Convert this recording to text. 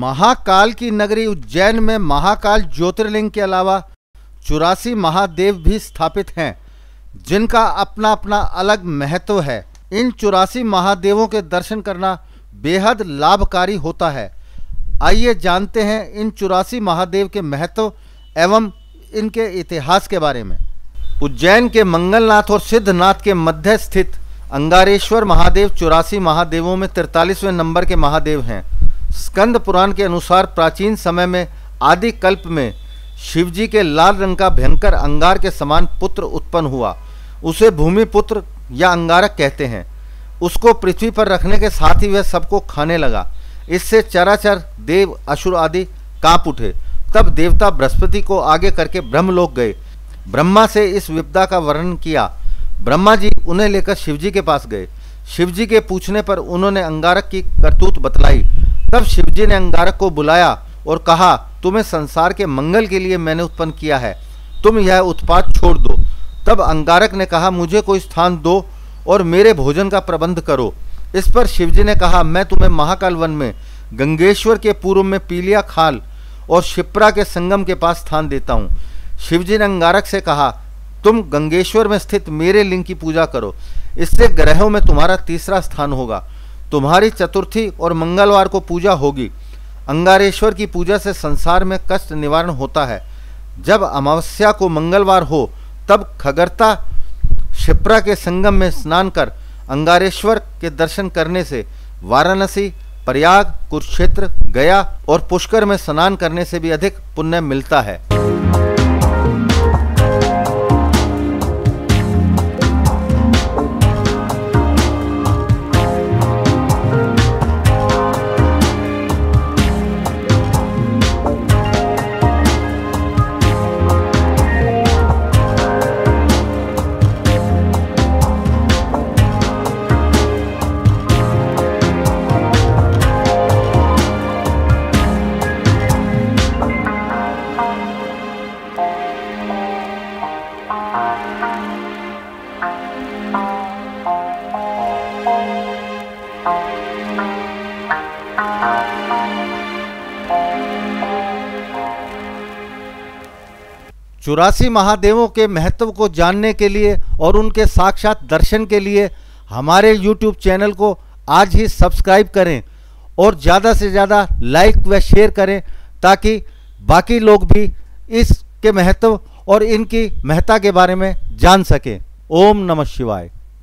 महाकाल की नगरी उज्जैन में महाकाल ज्योतिर्लिंग के अलावा 84 महादेव भी स्थापित हैं, जिनका अपना अपना अलग महत्व है। इन 84 महादेवों के दर्शन करना बेहद लाभकारी होता है। आइए जानते हैं इन 84 महादेव के महत्व एवं इनके इतिहास के बारे में। उज्जैन के मंगलनाथ और सिद्धनाथ के मध्य स्थित अंगारेश्वर महादेव 84 महादेवों में 43वें नंबर के महादेव हैं। स्कंद पुराण के अनुसार प्राचीन समय में आदि कल्प में शिवजी के लाल रंग का भयंकर अंगार के समान पुत्र उत्पन्न हुआ। उसे भूमिपुत्र या अंगारक कहते हैं। उसको पृथ्वी पर रखने के साथ ही वह सबको खाने लगा। इससे चराचर, देव, असुर आदि कांप उठे। तब देवता बृहस्पति को आगे करके ब्रह्म लोक गए। ब्रह्मा से इस विपदा का वर्णन किया। ब्रह्मा जी उन्हें लेकर शिवजी के पास गए। शिवजी के पूछने पर उन्होंने अंगारक की करतूत बतलाई। तब शिवजी ने अंगारक को बुलाया और कहा, तुम्हें संसार के मंगल के लिए मैंने उत्पन्न किया है, तुम यह उत्पात छोड़ दो। तब अंगारक ने कहा, मुझे कोई स्थान दो और मेरे भोजन का प्रबंध करो। इस पर शिवजी ने कहा, मैं तुम्हें महाकाल वन में गंगेश्वर के पूर्व में पीलिया खाल और क्षिप्रा के संगम के पास स्थान देता हूँ। शिवजी ने अंगारक से कहा, तुम गंगेश्वर में स्थित मेरे लिंग की पूजा करो, इससे ग्रहों में तुम्हारा तीसरा स्थान होगा, तुम्हारी चतुर्थी और मंगलवार को पूजा होगी। अंगारेश्वर की पूजा से संसार में कष्ट निवारण होता है। जब अमावस्या को मंगलवार हो तब खगरता क्षिप्रा के संगम में स्नान कर अंगारेश्वर के दर्शन करने से वाराणसी, प्रयाग, कुरुक्षेत्र, गया और पुष्कर में स्नान करने से भी अधिक पुण्य मिलता है। चौरासी महादेवों के महत्व को जानने के लिए और उनके साक्षात दर्शन के लिए हमारे YouTube चैनल को आज ही सब्सक्राइब करें और ज़्यादा से ज़्यादा लाइक व शेयर करें, ताकि बाकी लोग भी इसके महत्व और इनकी महत्ता के बारे में जान सकें। ओम नमः शिवाय।